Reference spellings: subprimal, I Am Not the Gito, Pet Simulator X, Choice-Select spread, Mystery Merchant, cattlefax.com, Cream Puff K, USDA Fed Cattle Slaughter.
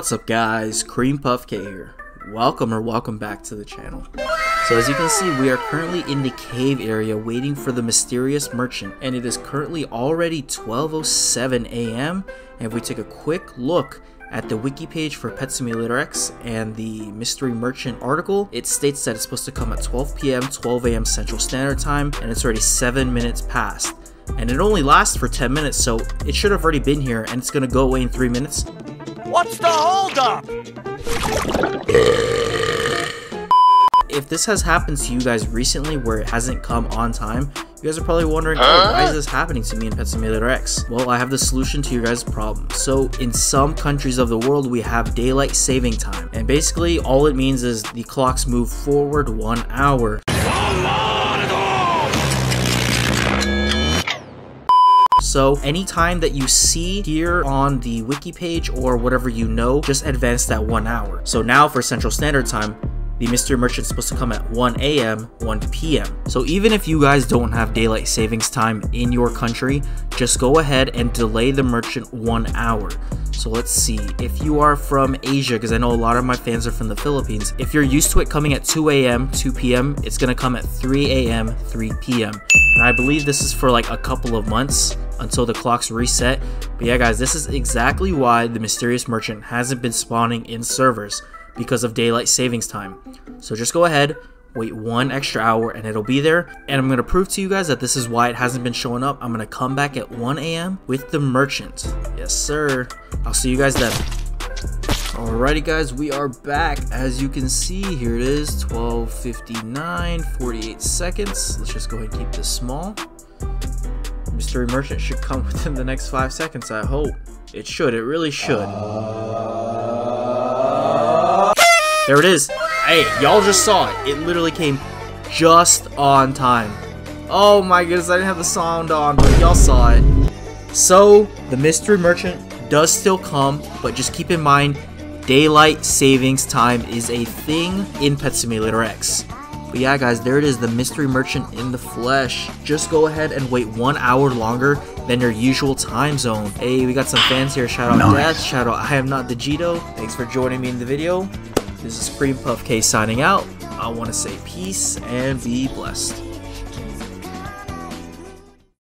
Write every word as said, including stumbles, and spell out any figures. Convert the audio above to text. What's up guys, Cream Puff K here. Welcome or welcome back to the channel. So as you can see, we are currently in the cave area waiting for the mysterious merchant, and it is currently already twelve oh seven a m and if we take a quick look at the wiki page for Pet Simulator X and the Mystery Merchant article, it states that it's supposed to come at twelve p m twelve a m Central Standard Time, and it's already seven minutes past. And it only lasts for ten minutes, so it should have already been here, and it's gonna go away in three minutes. What's the holdup? If this has happened to you guys recently where it hasn't come on time, you guys are probably wondering, oh, why is this happening to me in Pet Simulator X? Well, I have the solution to your guys' problem. So in some countries of the world, we have daylight saving time. And basically all it means is the clocks move forward one hour. So anytime that you see here on the wiki page or whatever, you know, just advance that one hour. So now for Central Standard Time, the Mystery Merchant is supposed to come at one a m one p m So even if you guys don't have daylight savings time in your country, just go ahead and delay the merchant one hour. So let's see, if you are from Asia, because I know a lot of my fans are from the Philippines, if you're used to it coming at two a m two p m, it's going to come at three a m three p m And I believe this is for like a couple of months until the clocks reset. But yeah guys, this is exactly why the mysterious merchant hasn't been spawning in servers, because of daylight savings time. So just go ahead, wait one extra hour and it'll be there. And I'm gonna prove to you guys that this is why it hasn't been showing up. I'm gonna come back at one a m with the merchant. Yes sir, I'll see you guys then. Alrighty guys, we are back. As you can see, here it is, twelve fifty-nine, forty-eight seconds. Let's just go ahead and keep this small. Mystery merchant should come within the next five seconds, I hope. It should, it really should. Uh... There it is. Hey, y'all just saw it. It literally came just on time. Oh my goodness, I didn't have the sound on, but y'all saw it. So, the mystery merchant does still come, but just keep in mind, daylight savings time is a thing in Pet Simulator X. But yeah guys, there it is, the mystery merchant in the flesh. Just go ahead and wait one hour longer than your usual time zone. Hey, we got some fans here. Shout out nice. Death, shout out I Am Not the Gito. Thanks for joining me in the video. This is Cream Puff K signing out. I want to say peace and be blessed.